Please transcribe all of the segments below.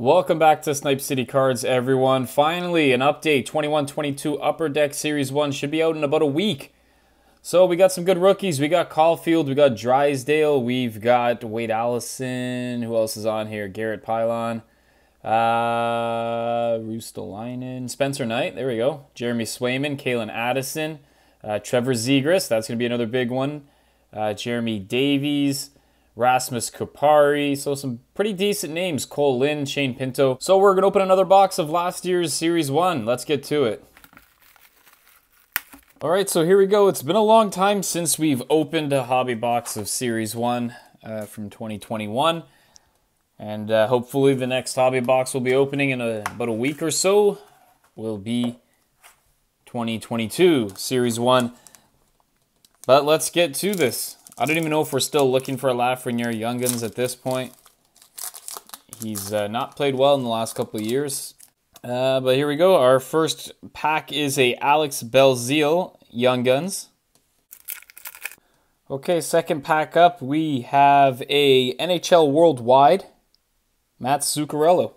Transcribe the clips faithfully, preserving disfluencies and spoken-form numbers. Welcome back to Snipe City Cards, everyone. Finally, an update. twenty-one twenty-two Upper Deck Series one should be out in about a week. So we got some good rookies. We got Caulfield. We got Drysdale. We've got Wade Allison. Who else is on here? Garrett Pylon. Uh, Roostalainen. Spencer Knight. There we go. Jeremy Swayman. Kalen Addison. Uh, Trevor Zegris. That's going to be another big one. Uh, Jeremy Davies. Rasmus Kapari, so some pretty decent names. Cole Lynn, Shane Pinto. So we're going to open another box of last year's Series one. Let's get to it. All right, so here we go. It's been a long time since we've opened a hobby box of Series one uh, from twenty twenty-one. And uh, hopefully the next hobby box we'll be opening in a, about a week or so will be twenty twenty-two Series one. But let's get to this. I don't even know if we're still looking for a Lafreniere Young Guns at this point. He's uh, not played well in the last couple of years. Uh, but here we go. Our first pack is a Alex Belzile Young Guns. Okay, second pack up, we have a N H L Worldwide, Matt Zuccarello.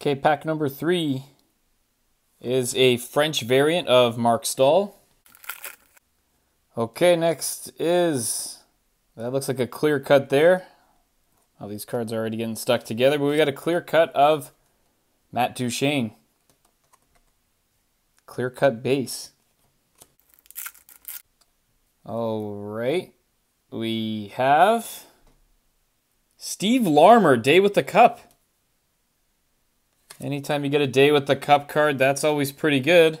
Okay, pack number three is a French variant of Mark Stahl. Okay, next is, that looks like a clear cut there. All these cards are already getting stuck together, but we got a clear cut of Matt Duchene. Clear cut base. All right, we have Steve Larmer, Day with the Cup. Anytime you get a Day with the Cup card, that's always pretty good.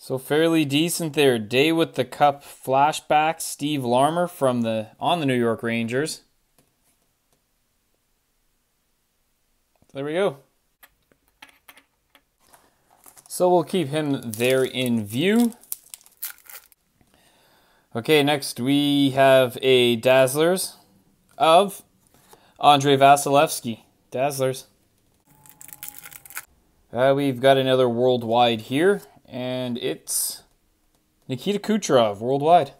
So fairly decent there. Day with the Cup flashback. Steve Larmer from the on the New York Rangers. There we go. So we'll keep him there in view. Okay, next we have a Dazzlers of Andrei Vasilevsky. Dazzlers. Uh, we've got another Worldwide here. And it's Nikita Kucherov, Worldwide.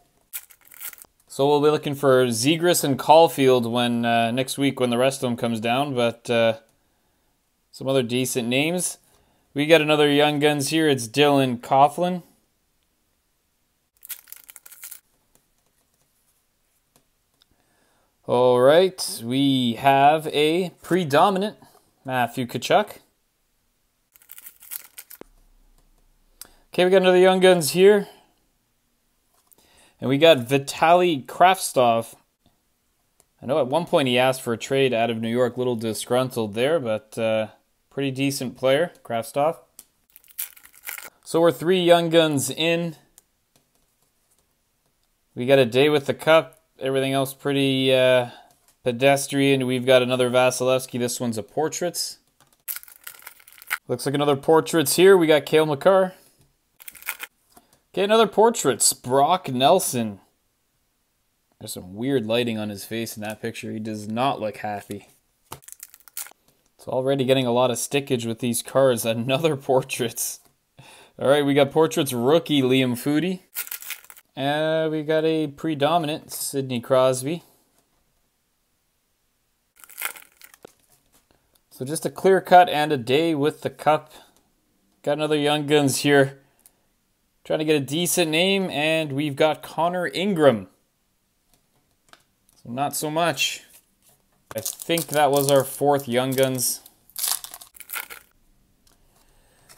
So we'll be looking for Zegris and Caulfield when uh, next week when the rest of them comes down. But uh, some other decent names. We got another Young Guns here. It's Dylan Coughlin. All right, we have a predominant Matthew Tkachuk. Okay, we got another Young Guns here. And we got Vitali Kravtsov. I know at one point he asked for a trade out of New York. Little disgruntled there, but uh, pretty decent player, Kravtsov. So we're three Young Guns in. We got a Day with the Cup. Everything else pretty uh, pedestrian. We've got another Vasilevsky. This one's a Portraits. Looks like another Portraits here. We got Kale Makar. Okay, another Portraits, Brock Nelson. There's some weird lighting on his face in that picture. He does not look happy. It's already getting a lot of stickage with these cards. Another Portraits. All right, we got Portraits rookie Liam Foodie. Uh, we got a predominant Sidney Crosby. So just a clear cut and a Day with the Cup. Got another Young Guns here. Trying to get a decent name, and we've got Connor Ingram. So not so much. I think that was our fourth Young Guns.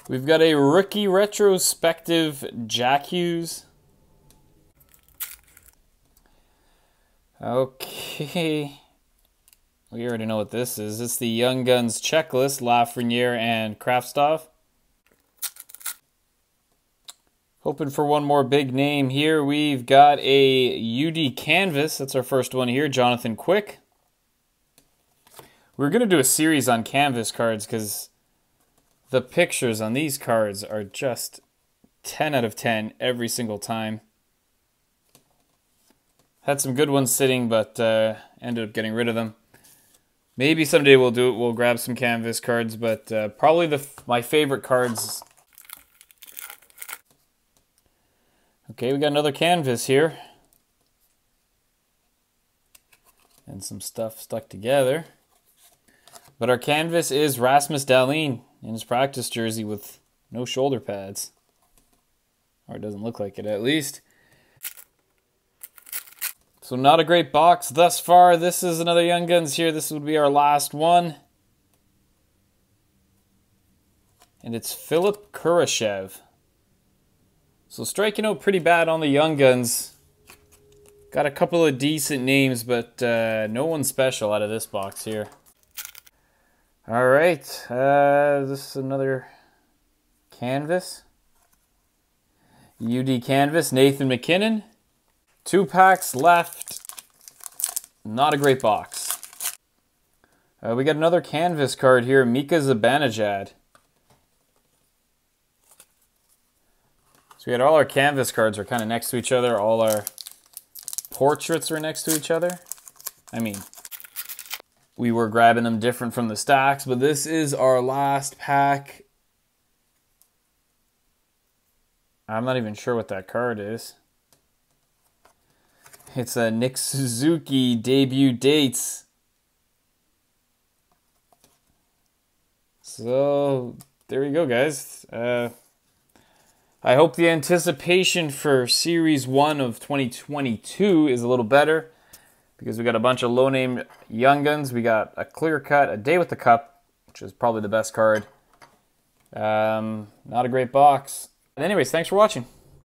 We've got a rookie retrospective Jack Hughes. Okay. We already know what this is. It's the Young Guns checklist, Lafreniere and Kravtsov. Hoping for one more big name here. We've got a U D Canvas. That's our first one here, Jonathan Quick. We're going to do a series on Canvas cards because the pictures on these cards are just ten out of ten every single time. Had some good ones sitting, but uh, ended up getting rid of them. Maybe someday we'll do it. We'll grab some Canvas cards, but uh, probably the my favorite cards... Okay, we got another Canvas here. and some stuff stuck together. But our canvas is Rasmus Dahlin in his practice jersey with no shoulder pads. Or it doesn't look like it, at least. So not a great box thus far. This is another Young Guns here. This would be our last one. And it's Philip Kurashev. So striking out pretty bad on the Young Guns. Got a couple of decent names, but uh, no one special out of this box here. All right, uh, this is another canvas. U D Canvas, Nathan McKinnon. Two packs left. Not a great box. Uh, we got another canvas card here, Mika Zibanejad. So we had all our canvas cards are kind of next to each other. All our portraits were next to each other. I mean, we were grabbing them different from the stacks, but this is our last pack. I'm not even sure what that card is. It's a Nick Suzuki debut dates. So there you go, guys. Uh, I hope the anticipation for Series one of twenty twenty-two is a little better, because we got a bunch of low-name Young Guns. We got a clear cut, a Day with the Cup, which is probably the best card. Um, not a great box. But anyways, thanks for watching.